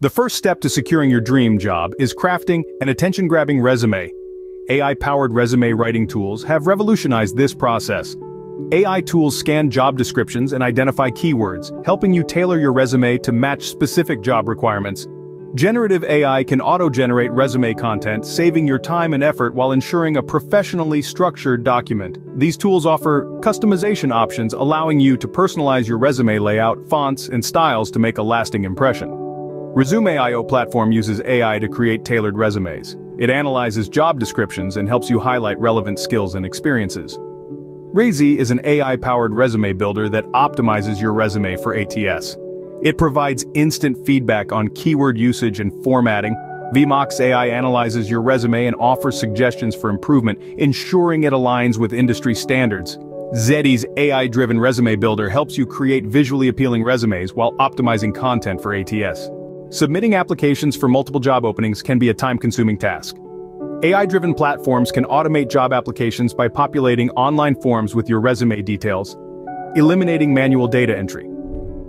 The first step to securing your dream job is crafting an attention-grabbing resume. AI-powered resume writing tools have revolutionized this process. AI tools scan job descriptions and identify keywords, helping you tailor your resume to match specific job requirements. Generative AI can auto-generate resume content, saving your time and effort while ensuring a professionally structured document. These tools offer customization options, allowing you to personalize your resume layout, fonts, and styles to make a lasting impression. Resume.io platform uses AI to create tailored resumes. It analyzes job descriptions and helps you highlight relevant skills and experiences. Rezi is an AI-powered resume builder that optimizes your resume for ATS. It provides instant feedback on keyword usage and formatting. VMAX AI analyzes your resume and offers suggestions for improvement, ensuring it aligns with industry standards. Rezi's AI-driven resume builder helps you create visually appealing resumes while optimizing content for ATS. Submitting applications for multiple job openings can be a time-consuming task. AI-driven platforms can automate job applications by populating online forms with your resume details, eliminating manual data entry.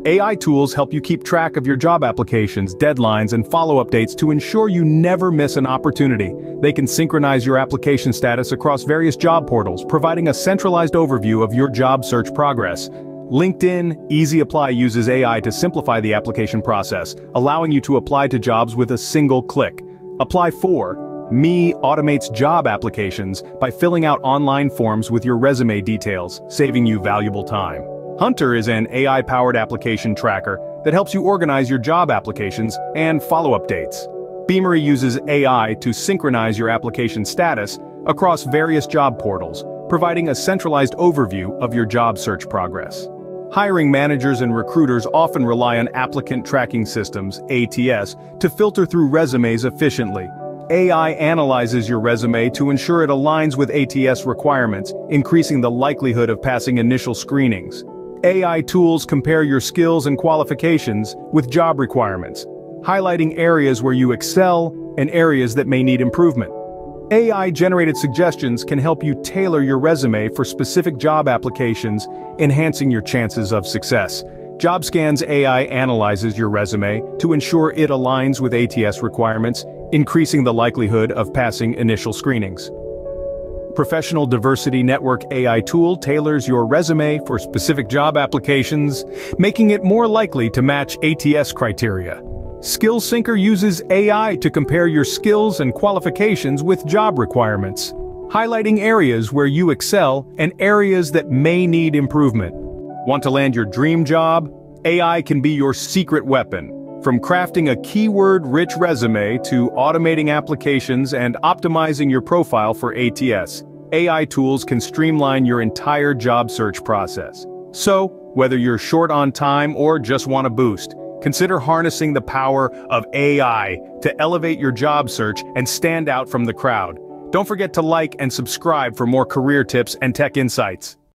AI tools help you keep track of your job applications, deadlines, and follow-up dates to ensure you never miss an opportunity. They can synchronize your application status across various job portals, providing a centralized overview of your job search progress. LinkedIn Easy Apply uses AI to simplify the application process, allowing you to apply to jobs with a single click. Apply4Me automates job applications by filling out online forms with your resume details, saving you valuable time. Hunter is an AI-powered application tracker that helps you organize your job applications and follow-up dates. Beamery uses AI to synchronize your application status across various job portals, providing a centralized overview of your job search progress. Hiring managers and recruiters often rely on applicant tracking systems, ATS, to filter through resumes efficiently. AI analyzes your resume to ensure it aligns with ATS requirements, increasing the likelihood of passing initial screenings. AI tools compare your skills and qualifications with job requirements, highlighting areas where you excel and areas that may need improvement. AI-generated suggestions can help you tailor your resume for specific job applications, enhancing your chances of success. JobScan's AI analyzes your resume to ensure it aligns with ATS requirements, increasing the likelihood of passing initial screenings. Professional Diversity Network AI tool tailors your resume for specific job applications, making it more likely to match ATS criteria. SkillSyncer uses AI to compare your skills and qualifications with job requirements, highlighting areas where you excel and areas that may need improvement. Want to land your dream job? AI can be your secret weapon. From crafting a keyword-rich resume to automating applications and optimizing your profile for ATS, AI tools can streamline your entire job search process. So, whether you're short on time or just want a boost, consider harnessing the power of AI to elevate your job search and stand out from the crowd. Don't forget to like and subscribe for more career tips and tech insights.